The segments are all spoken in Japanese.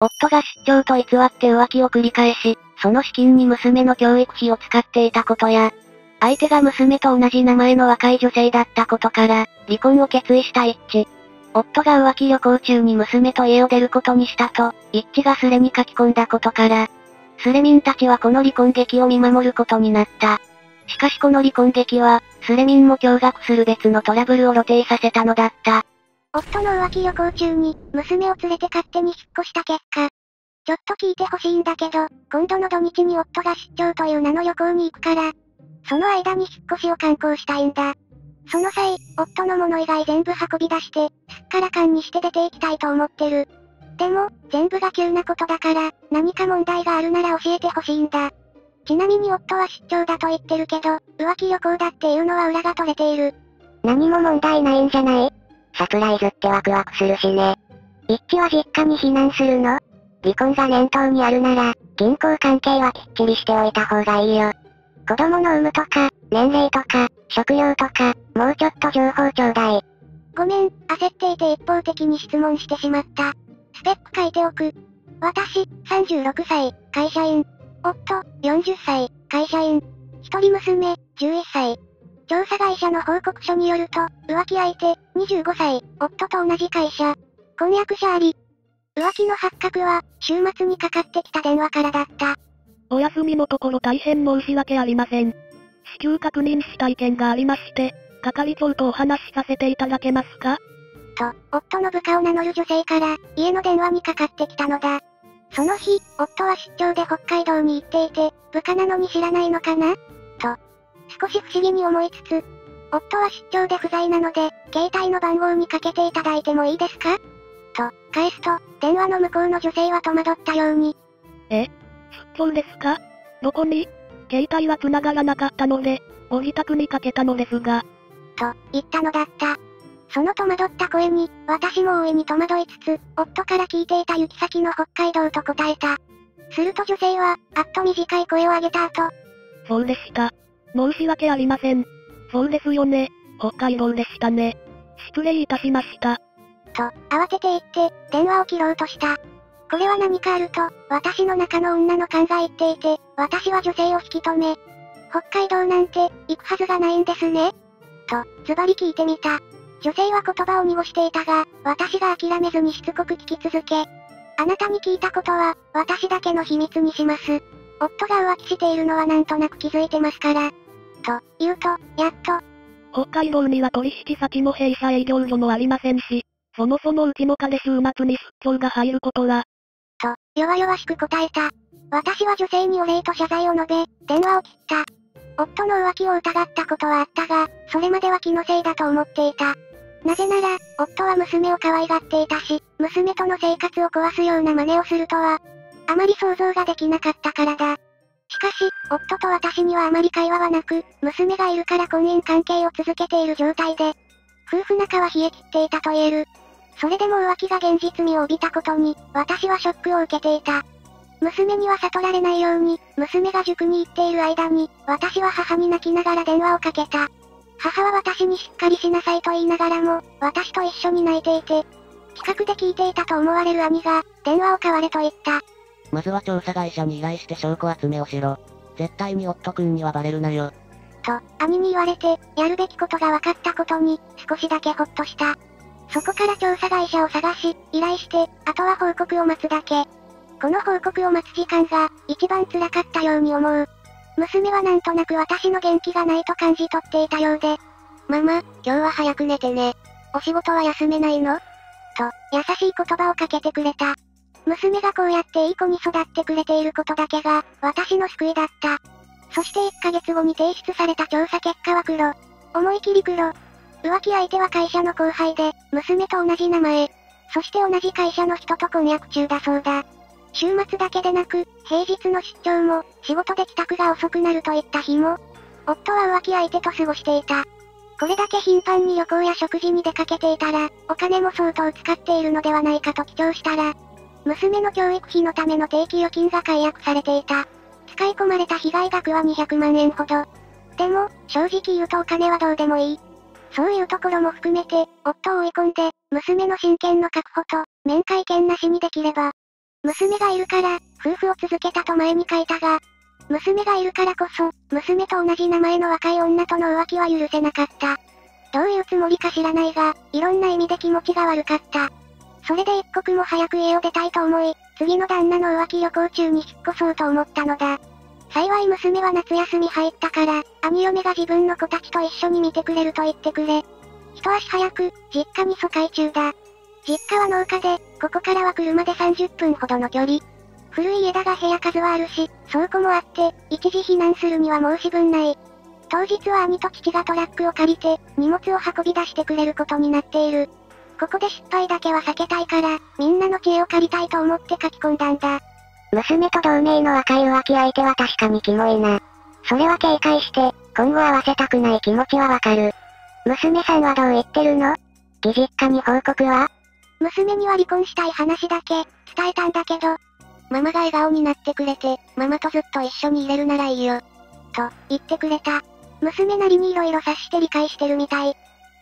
夫が出張と偽って浮気を繰り返し、その資金に娘の教育費を使っていたことや、相手が娘と同じ名前の若い女性だったことから、離婚を決意した一致。夫が浮気旅行中に娘と家を出ることにしたと、一致がスレに書き込んだことから、スレ民たちはこの離婚劇を見守ることになった。しかしこの離婚劇は、スレ民も驚愕する別のトラブルを露呈させたのだった。夫の浮気旅行中に、娘を連れて勝手に引っ越した結果、ちょっと聞いてほしいんだけど、今度の土日に夫が出張という名の旅行に行くから、その間に引っ越しを敢行したいんだ。その際、夫のもの以外全部運び出して、すっからかんにして出て行きたいと思ってる。でも、全部が急なことだから、何か問題があるなら教えてほしいんだ。ちなみに夫は出張だと言ってるけど、浮気旅行だっていうのは裏が取れている。何も問題ないんじゃない？サプライズってワクワクするしね。一致は実家に避難するの？離婚が念頭にあるなら、銀行関係はきっちりしておいた方がいいよ。子供の有無とか、年齢とか、職業とか、もうちょっと情報ちょうだい。ごめん、焦っていて一方的に質問してしまった。スペック書いておく。私、36歳、会社員。夫、40歳、会社員。一人娘、11歳。調査会社の報告書によると、浮気相手、25歳、夫と同じ会社。婚約者あり。浮気の発覚は、週末にかかってきた電話からだった。お休みのところ大変申し訳ありません。至急確認したい件がありまして、係長とお話しさせていただけますか？と、夫の部下を名乗る女性から、家の電話にかかってきたのだ。その日、夫は出張で北海道に行っていて、部下なのに知らないのかな？と、少し不思議に思いつつ、夫は出張で不在なので、携帯の番号にかけていただいてもいいですか？と、返すと、電話の向こうの女性は戸惑ったように。出張ですか？どこに？携帯は繋がらなかったので、ご自宅にかけたのですが。と、言ったのだった。その戸惑った声に、私も大いに戸惑いつつ、夫から聞いていた行き先の北海道と答えた。すると女性は、あっと短い声を上げた後。そうでした。申し訳ありません。そうですよね。北海道でしたね。失礼いたしました。と、慌てて言って、電話を切ろうとした。これは何かあると、私の中の女の勘が言っていて、私は女性を引き止め、北海道なんて、行くはずがないんですね。と、ズバリ聞いてみた。女性は言葉を濁していたが、私が諦めずにしつこく聞き続け、あなたに聞いたことは、私だけの秘密にします。夫が浮気しているのはなんとなく気づいてますから。と、言うと、やっと。北海道には取引先も弊社営業所もありませんし、そもそもうちの家で週末に出張が入ることは、と、弱々しく答えた。私は女性にお礼と謝罪を述べ、電話を切った。夫の浮気を疑ったことはあったが、それまでは気のせいだと思っていた。なぜなら、夫は娘を可愛がっていたし、娘との生活を壊すような真似をするとは、あまり想像ができなかったからだ。しかし、夫と私にはあまり会話はなく、娘がいるから婚姻関係を続けている状態で、夫婦仲は冷え切っていたと言える。それでも浮気が現実味を帯びたことに、私はショックを受けていた。娘には悟られないように、娘が塾に行っている間に、私は母に泣きながら電話をかけた。母は私にしっかりしなさいと言いながらも、私と一緒に泣いていて、近くで聞いていたと思われる兄が、電話を代われと言った。まずは調査会社に依頼して証拠集めをしろ。絶対に夫君にはバレるなよ。と、兄に言われて、やるべきことが分かったことに、少しだけほっとした。そこから調査会社を探し、依頼して、あとは報告を待つだけ。この報告を待つ時間が、一番辛かったように思う。娘はなんとなく私の元気がないと感じ取っていたようで。ママ、今日は早く寝てね。お仕事は休めないの？と、優しい言葉をかけてくれた。娘がこうやっていい子に育ってくれていることだけが、私の救いだった。そして1ヶ月後に提出された調査結果は黒。思い切り黒。浮気相手は会社の後輩で、娘と同じ名前。そして同じ会社の人と婚約中だそうだ。週末だけでなく、平日の出張も、仕事で帰宅が遅くなるといった日も、夫は浮気相手と過ごしていた。これだけ頻繁に旅行や食事に出かけていたら、お金も相当使っているのではないかと記帳したら、娘の教育費のための定期預金が解約されていた。使い込まれた被害額は200万円ほど。でも、正直言うとお金はどうでもいい。そういうところも含めて、夫を追い込んで、娘の親権の確保と、面会権なしにできれば、娘がいるから、夫婦を続けたと前に書いたが、娘がいるからこそ、娘と同じ名前の若い女との浮気は許せなかった。どういうつもりか知らないが、いろんな意味で気持ちが悪かった。それで一刻も早く家を出たいと思い、次の旦那の浮気旅行中に引っ越そうと思ったのだ。幸い娘は夏休み入ったから、兄嫁が自分の子たちと一緒に見てくれると言ってくれ。一足早く、実家に疎開中だ。実家は農家で、ここからは車で30分ほどの距離。古い家だが部屋数はあるし、倉庫もあって、一時避難するには申し分ない。当日は兄と父がトラックを借りて、荷物を運び出してくれることになっている。ここで失敗だけは避けたいから、みんなの知恵を借りたいと思って書き込んだんだ。娘と同盟の若い浮気相手は確かにキモいな。それは警戒して、今後合わせたくない気持ちはわかる。娘さんはどう言ってるの？義実家に報告は？娘には離婚したい話だけ、伝えたんだけど、ママが笑顔になってくれて、ママとずっと一緒にいれるならいいよ。と、言ってくれた。娘なりに色々察して理解してるみたい。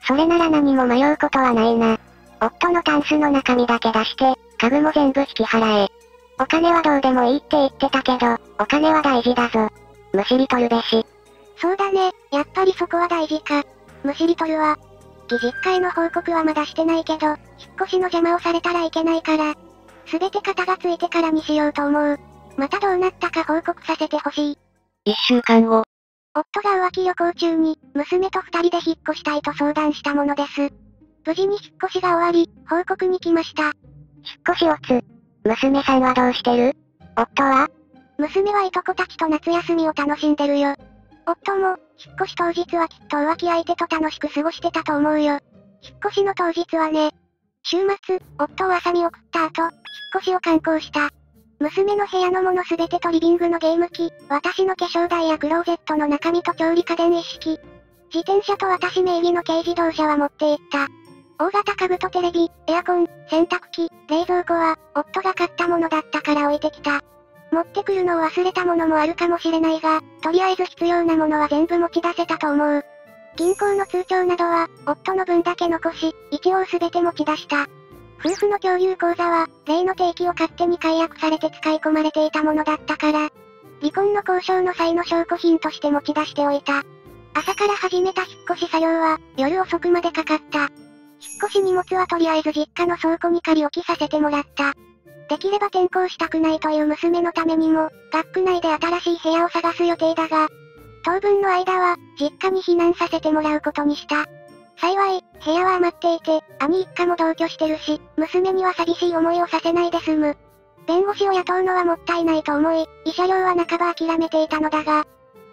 それなら何も迷うことはないな。夫のタンスの中身だけ出して、家具も全部引き払え。お金はどうでもいいって言ってたけど、お金は大事だぞ。むしり取るべし。そうだね、やっぱりそこは大事か。むしり取るわ。義実家への報告はまだしてないけど、引っ越しの邪魔をされたらいけないから、すべて片がついてからにしようと思う。またどうなったか報告させてほしい。1週間後。夫が浮気旅行中に、娘と2人で引っ越したいと相談したものです。無事に引っ越しが終わり、報告に来ました。引っ越しを娘さんはどうしてる？夫は？娘はいとこたちと夏休みを楽しんでるよ。夫も、引っ越し当日はきっと浮気相手と楽しく過ごしてたと思うよ。引っ越しの当日はね。週末、夫を朝見送った後、引っ越しを観光した。娘の部屋のものすべてとリビングのゲーム機、私の化粧台やクローゼットの中身と調理家電一式。自転車と私名義の軽自動車は持って行った。大型家具とテレビ、エアコン、洗濯機、冷蔵庫は、夫が買ったものだったから置いてきた。持ってくるのを忘れたものもあるかもしれないが、とりあえず必要なものは全部持ち出せたと思う。銀行の通帳などは、夫の分だけ残し、一応すべて持ち出した。夫婦の共有口座は、例の定期を勝手に解約されて使い込まれていたものだったから、離婚の交渉の際の証拠品として持ち出しておいた。朝から始めた引っ越し作業は、夜遅くまでかかった。引っ越し荷物はとりあえず実家の倉庫に仮置きさせてもらった。できれば転校したくないという娘のためにも、学区内で新しい部屋を探す予定だが、当分の間は、実家に避難させてもらうことにした。幸い、部屋は余っていて、兄一家も同居してるし、娘には寂しい思いをさせないで済む。弁護士を雇うのはもったいないと思い、慰謝料は半ば諦めていたのだが、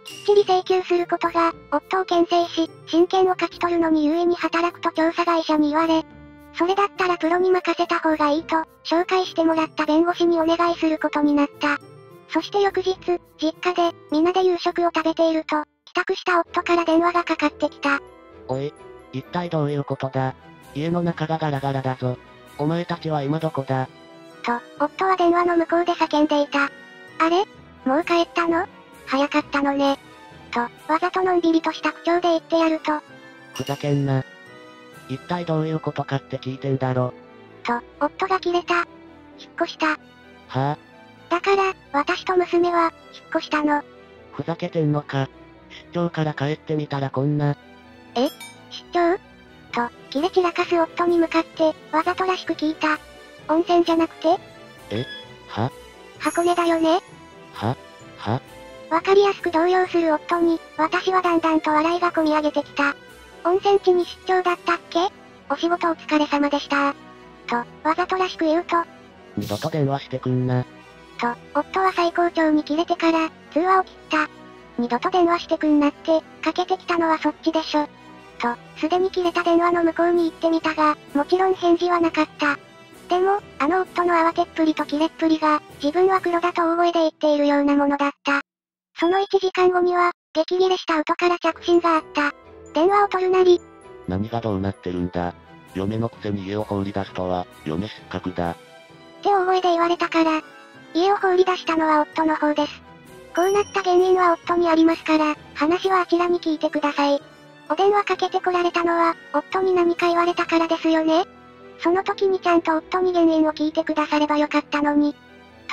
きっちり請求することが、夫を牽制し、親権を勝ち取るのに優位に働くと調査会社に言われ、それだったらプロに任せた方がいいと、紹介してもらった弁護士にお願いすることになった。そして翌日、実家で、皆で夕食を食べていると、帰宅した夫から電話がかかってきた。おい、一体どういうことだ？家の中がガラガラだぞ。お前たちは今どこだ？と、夫は電話の向こうで叫んでいた。あれ？もう帰ったの？早かったのね。と、わざとのんびりとした口調で言ってやると。ふざけんな。一体どういうことかって聞いてんだろ。と、夫がキレた。引っ越した。はぁ？だから、私と娘は、引っ越したの。ふざけてんのか。出張から帰ってみたらこんな。え？出張？と、キレ散らかす夫に向かって、わざとらしく聞いた。温泉じゃなくて？え？は？箱根だよね？は？は？わかりやすく動揺する夫に、私はだんだんと笑いがこみ上げてきた。温泉地に出張だったっけ？お仕事お疲れ様でした。と、わざとらしく言うと。二度と電話してくんな。と、夫は最高潮に切れてから、通話を切った。二度と電話してくんなって、かけてきたのはそっちでしょ。と、すでに切れた電話の向こうに行ってみたが、もちろん返事はなかった。でも、あの夫の慌てっぷりと切れっぷりが、自分は黒だと大声で言っているようなものだった。その1時間後には、激切れした夫から着信があった。電話を取るなり。何がどうなってるんだ。嫁のくせに家を放り出すとは、嫁失格だ。って大声で言われたから、家を放り出したのは夫の方です。こうなった原因は夫にありますから、話はあちらに聞いてください。お電話かけてこられたのは、夫に何か言われたからですよね。その時にちゃんと夫に原因を聞いてくださればよかったのに。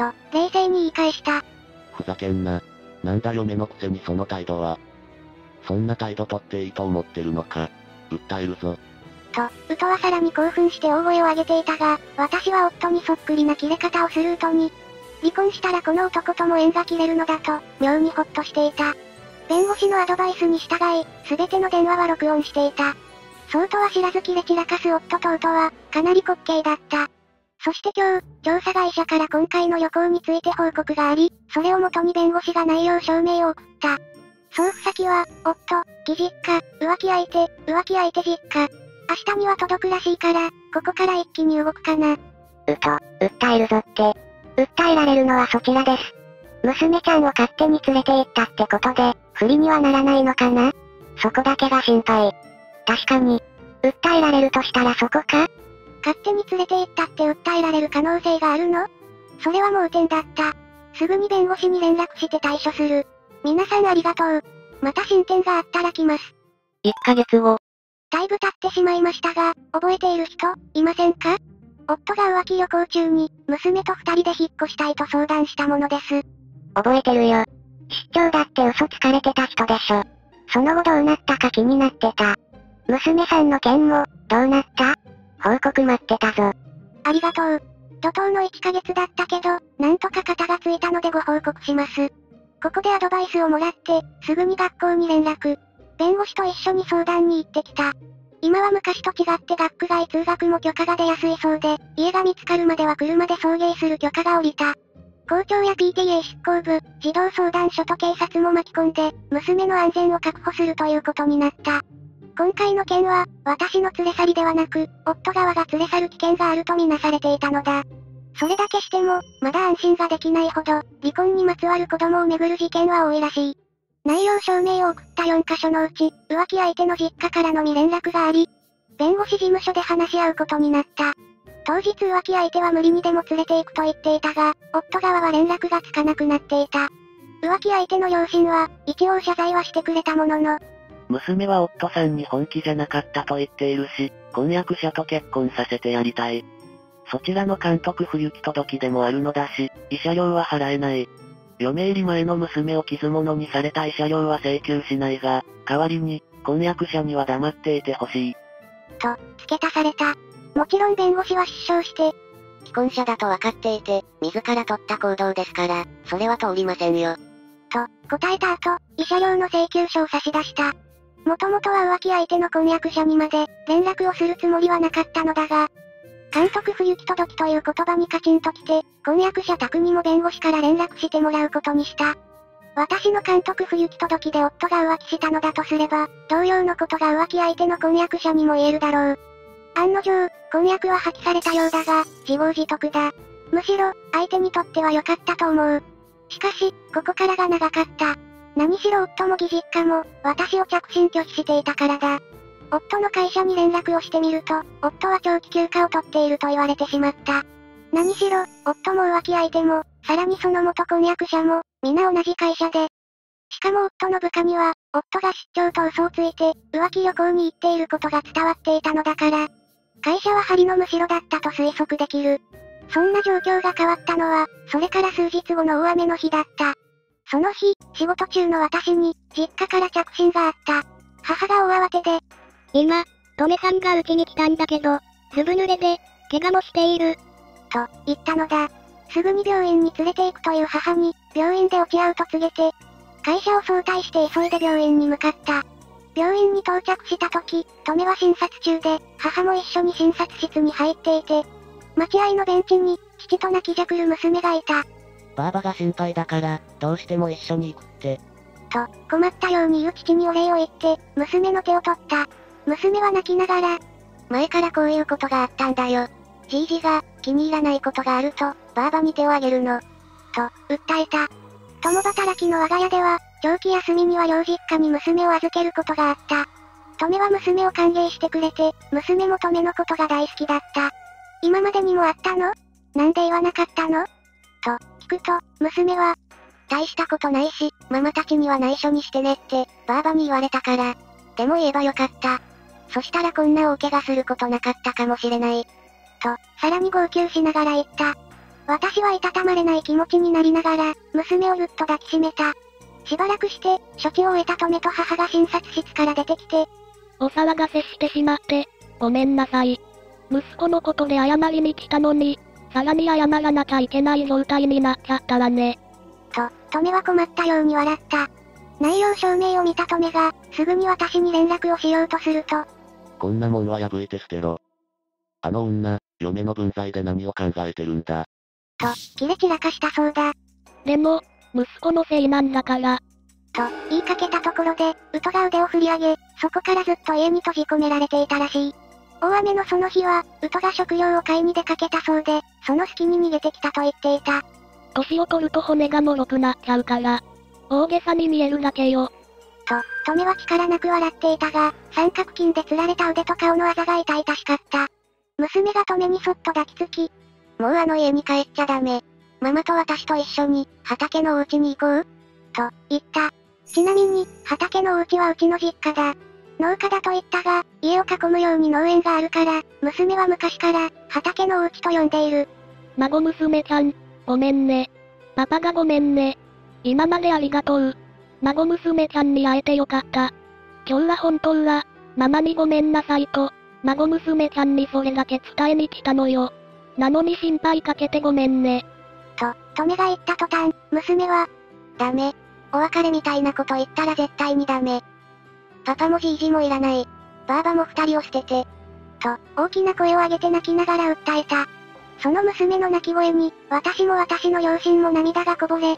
と、冷静に言い返した。ふざけんな。なんだ嫁のくせにその態度は。そんな態度とっていいと思ってるのか。訴えるぞ。と、ウトはさらに興奮して大声を上げていたが、私は夫にそっくりな切れ方をするウトに、離婚したらこの男とも縁が切れるのだと、妙にほっとしていた。弁護士のアドバイスに従い、すべての電話は録音していた。そうとは知らずキレ散らかす夫とウトは、かなり滑稽だった。そして今日、調査会社から今回の旅行について報告があり、それをもとに弁護士が内容証明を送った。送付先は、夫、義実家、浮気相手実家。明日には届くらしいから、ここから一気に動くかな。ウト、訴えるぞって。訴えられるのはそちらです。娘ちゃんを勝手に連れて行ったってことで、不利にはならないのかな？そこだけが心配。確かに。訴えられるとしたらそこか？勝手に連れて行ったって訴えられる可能性があるの？それは盲点だった。すぐに弁護士に連絡して対処する。皆さんありがとう。また進展があったら来ます。1ヶ月後。だいぶ経ってしまいましたが、覚えている人、いませんか？夫が浮気旅行中に、娘と2人で引っ越したいと相談したものです。覚えてるよ。出張だって嘘つかれてた人でしょ。その後どうなったか気になってた。娘さんの件も、どうなった？報告待ってたぞ。ありがとう。怒涛の1ヶ月だったけど、なんとか肩がついたのでご報告します。ここでアドバイスをもらって、すぐに学校に連絡。弁護士と一緒に相談に行ってきた。今は昔と違って学区外通学も許可が出やすいそうで、家が見つかるまでは車で送迎する許可が下りた。校長や PTA 執行部、児童相談所と警察も巻き込んで、娘の安全を確保するということになった。今回の件は、私の連れ去りではなく、夫側が連れ去る危険があるとみなされていたのだ。それだけしても、まだ安心ができないほど、離婚にまつわる子供をめぐる事件は多いらしい。内容証明を送った4カ所のうち、浮気相手の実家からのみ連絡があり、弁護士事務所で話し合うことになった。当日浮気相手は無理にでも連れて行くと言っていたが、夫側は連絡がつかなくなっていた。浮気相手の両親は、一応謝罪はしてくれたものの、娘は夫さんに本気じゃなかったと言っているし、婚約者と結婚させてやりたい。そちらの監督不行き届きでもあるのだし、慰謝料は払えない。嫁入り前の娘を傷物にされた慰謝料は請求しないが、代わりに、婚約者には黙っていてほしい。と、付け足された。もちろん弁護士は失笑して、既婚者だと分かっていて、自ら取った行動ですから、それは通りませんよ。と、答えた後、慰謝料の請求書を差し出した。もともとは浮気相手の婚約者にまで、連絡をするつもりはなかったのだが、監督不行き届きという言葉にカチンときて、婚約者宅にも弁護士から連絡してもらうことにした。私の監督不行き届きで夫が浮気したのだとすれば、同様のことが浮気相手の婚約者にも言えるだろう。案の定、婚約は破棄されたようだが、自業自得だ。むしろ、相手にとっては良かったと思う。しかし、ここからが長かった。何しろ夫も義実家も、私を着信拒否していたからだ。夫の会社に連絡をしてみると、夫は長期休暇を取っていると言われてしまった。何しろ、夫も浮気相手も、さらにその元婚約者も、皆同じ会社で。しかも夫の部下には、夫が出張と嘘をついて、浮気旅行に行っていることが伝わっていたのだから、会社は針のむしろだったと推測できる。そんな状況が変わったのは、それから数日後の大雨の日だった。その日、仕事中の私に、実家から着信があった。母が大慌てで、今、トメさんがうちに来たんだけど、ずぶ濡れで、怪我もしている。と、言ったのだ。すぐに病院に連れて行くという母に、病院で落ち合うと告げて、会社を早退して急いで病院に向かった。病院に到着した時、トメは診察中で、母も一緒に診察室に入っていて、待合のベンチに、父と泣きじゃくる娘がいた。ばあばが心配だから、どうしても一緒に行くって。と、困ったように言う父にお礼を言って、娘の手を取った。娘は泣きながら、前からこういうことがあったんだよ。じいじが、気に入らないことがあると、ばあばに手をあげるの。と、訴えた。共働きの我が家では、長期休みには両実家に娘を預けることがあった。トメは娘を歓迎してくれて、娘もトメのことが大好きだった。今までにもあったの？なんで言わなかったの？と、聞くと、娘は、大したことないし、ママたちには内緒にしてねって、ばあばに言われたから。でも言えばよかった。そしたらこんな大怪我することなかったかもしれない。と、さらに号泣しながら言った。私はいたたまれない気持ちになりながら、娘をぐっと抱きしめた。しばらくして、処置を終えたトメと母が診察室から出てきて。お騒がせしてしまって、ごめんなさい。息子のことで謝りに来たのに、さらに謝らなきゃいけない状態になっちゃったわね。と、トメは困ったように笑った。内容証明を見たトメが、すぐに私に連絡をしようとすると。こんなものは破いて捨てろ。あの女、嫁の分際で何を考えてるんだ。と、キレ散らかしたそうだ。でも、息子のせいなんだから。と、言いかけたところで、ウトが腕を振り上げ、そこからずっと家に閉じ込められていたらしい。大雨のその日は、ウトが食料を買いに出かけたそうで、その隙に逃げてきたと言っていた。年を取ると骨が脆くなっちゃうから、大げさに見えるだけよ。と、トメは力なく笑っていたが、三角筋で釣られた腕と顔のあざが痛々しかった。娘がトメにそっと抱きつき、もうあの家に帰っちゃダメ。ママと私と一緒に、畑のお家に行こう。と、言った。ちなみに、畑のお家はうちの実家だ。農家だと言ったが、家を囲むように農園があるから、娘は昔から、畑のお家と呼んでいる。孫娘ちゃん、ごめんね。パパがごめんね。今までありがとう。孫娘ちゃんに会えてよかった。今日は本当は、ママにごめんなさいと、孫娘ちゃんにそれだけ伝えに来たのよ。なのに心配かけてごめんね。と、トメが言った途端、娘は、ダメ。お別れみたいなこと言ったら絶対にダメ。パパもじいじもいらない。ばあばも二人を捨てて。と、大きな声を上げて泣きながら訴えた。その娘の泣き声に、私も私の両親も涙がこぼれ。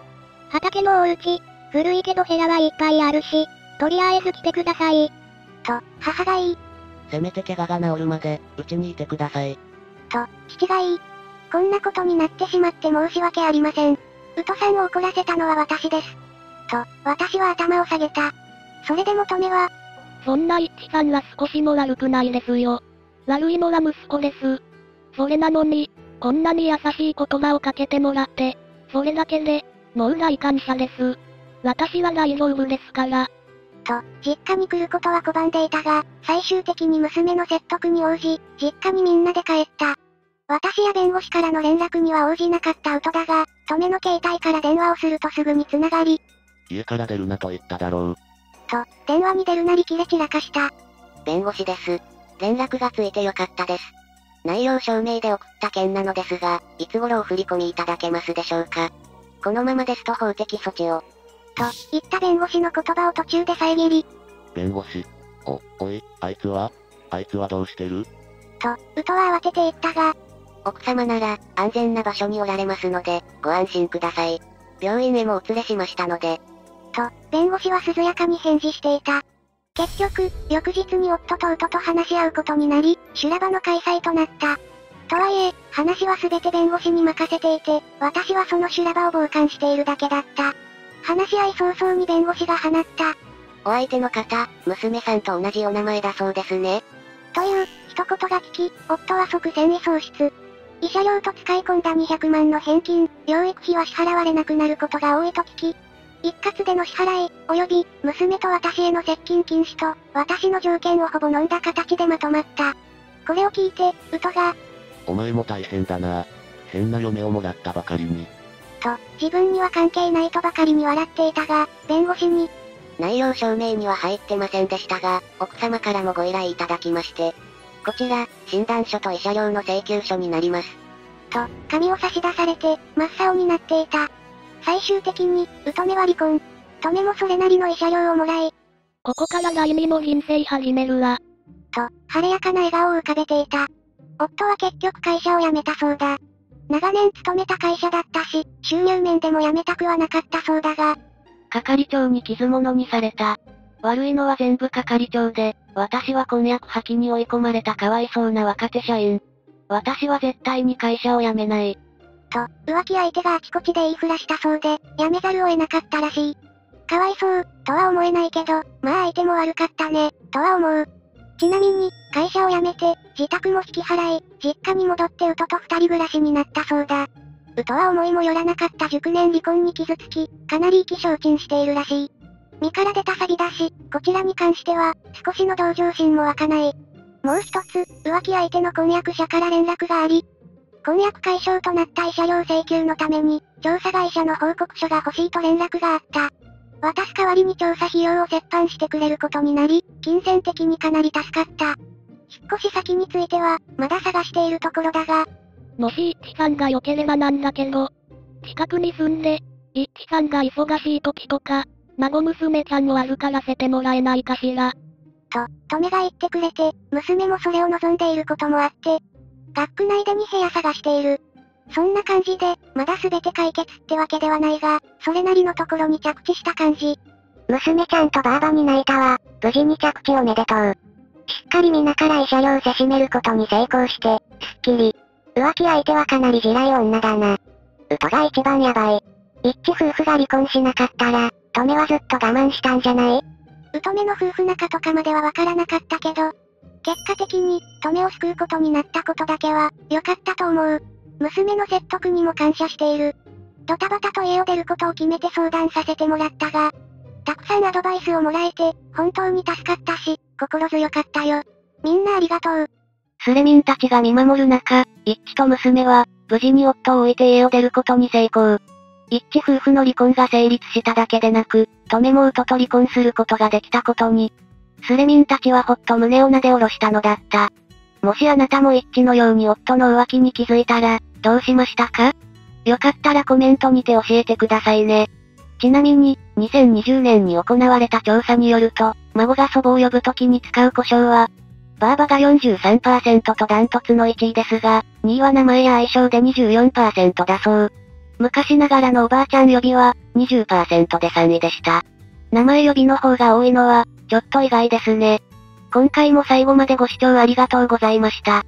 畑のお家、古いけど部屋はいっぱいあるし、とりあえず来てください。と、母が言い。せめて怪我が治るまで、うちにいてください。と、父が言い。こんなことになってしまって申し訳ありません。ウトさんを怒らせたのは私です。と、私は頭を下げた。それでもトメは、そんなイッチさんは少しも悪くないですよ。悪いのは息子です。それなのに、こんなに優しい言葉をかけてもらって、それだけで、もう大感謝です。私は大丈夫ですから。と、実家に来ることは拒んでいたが、最終的に娘の説得に応じ、実家にみんなで帰った。私や弁護士からの連絡には応じなかったウトだが、トメの携帯から電話をするとすぐに繋がり、家から出るなと言っただろう。と、電話に出るなりキレ散らかした。弁護士です。連絡がついてよかったです。内容証明で送った件なのですが、いつ頃お振り込みいただけますでしょうか。このままですと法的措置を。と、言った弁護士の言葉を途中で遮り。弁護士。おい、あいつはどうしてる？と、ウトは慌てて言ったが、奥様なら、安全な場所におられますので、ご安心ください。病院へもお連れしましたので。と、弁護士は涼やかに返事していた。結局、翌日に夫とウトと話し合うことになり、修羅場の開催となった。とはいえ、話はすべて弁護士に任せていて、私はその修羅場を傍観しているだけだった。話し合い早々に弁護士が放った。お相手の方、娘さんと同じお名前だそうですね。という、一言が聞き、夫は即戦意喪失。慰謝料と使い込んだ200万の返金、養育費は支払われなくなることが多いと聞き、一括での支払い、及び、娘と私への接近禁止と、私の条件をほぼ飲んだ形でまとまった。これを聞いて、ウトが、お前も大変だな。変な嫁をもらったばかりに。と、自分には関係ないとばかりに笑っていたが、弁護士に、内容証明には入ってませんでしたが、奥様からもご依頼いただきまして、こちら、診断書と慰謝料の請求書になります。と、紙を差し出されて、真っ青になっていた。最終的に、ウトメは離婚。トメもそれなりの慰謝料をもらい、ここから第二の人生始めるわ。と、晴れやかな笑顔を浮かべていた。夫は結局会社を辞めたそうだ。長年勤めた会社だったし、収入面でも辞めたくはなかったそうだが、係長に傷物にされた。悪いのは全部係長で、私は婚約破棄に追い込まれたかわいそうな若手社員。私は絶対に会社を辞めない。と、浮気相手があちこちで言いふらしたそうで、辞めざるを得なかったらしい。かわいそう、とは思えないけど、まあ相手も悪かったね、とは思う。ちなみに、会社を辞めて、自宅も引き払い、実家に戻ってウトと二人暮らしになったそうだ。ウトは思いもよらなかった熟年離婚に傷つき、かなり意気消沈しているらしい。身から出たサビだし、こちらに関しては、少しの同情心も湧かない。もう一つ、浮気相手の婚約者から連絡があり、婚約解消となった慰謝料請求のために、調査会社の報告書が欲しいと連絡があった。渡す代わりに調査費用を折半してくれることになり、金銭的にかなり助かった。引っ越し先については、まだ探しているところだが、もし一さんが良ければなんだけど、近くに住んで、一さんが忙しい時とか、孫娘ちゃんを預からせてもらえないかしら。と、トメが言ってくれて、娘もそれを望んでいることもあって、学区内で2部屋探している。そんな感じで、まだ全て解決ってわけではないが、それなりのところに着地した感じ。娘ちゃんとばあばに泣いたわ。無事に着地おめでとう。しっかり皆から慰謝料をせしめることに成功して、すっきり。浮気相手はかなり地雷女だな。ウトが一番やばい。一致夫婦が離婚しなかったら、トメはずっと我慢したんじゃない？ウトメの夫婦仲とかまではわからなかったけど、結果的に、トメを救うことになったことだけは、良かったと思う。娘の説得にも感謝している。ドタバタと家を出ることを決めて相談させてもらったが、たくさんアドバイスをもらえて、本当に助かったし、心強かったよ。みんなありがとう。スレミンたちが見守る中、イッチと娘は、無事に夫を置いて家を出ることに成功。イッチ夫婦の離婚が成立しただけでなく、トメもウトと離婚することができたことに、スレミンたちはほっと胸をなで下ろしたのだった。もしあなたもイッチのように夫の浮気に気づいたら、どうしましたか？よかったらコメントにて教えてくださいね。ちなみに、2020年に行われた調査によると、孫が祖母を呼ぶときに使う呼称は、バーバが 43% とダントツの1位ですが、2位は名前や愛称で 24% だそう。昔ながらのおばあちゃん呼びは、20% で3位でした。名前呼びの方が多いのは、ちょっと意外ですね。今回も最後までご視聴ありがとうございました。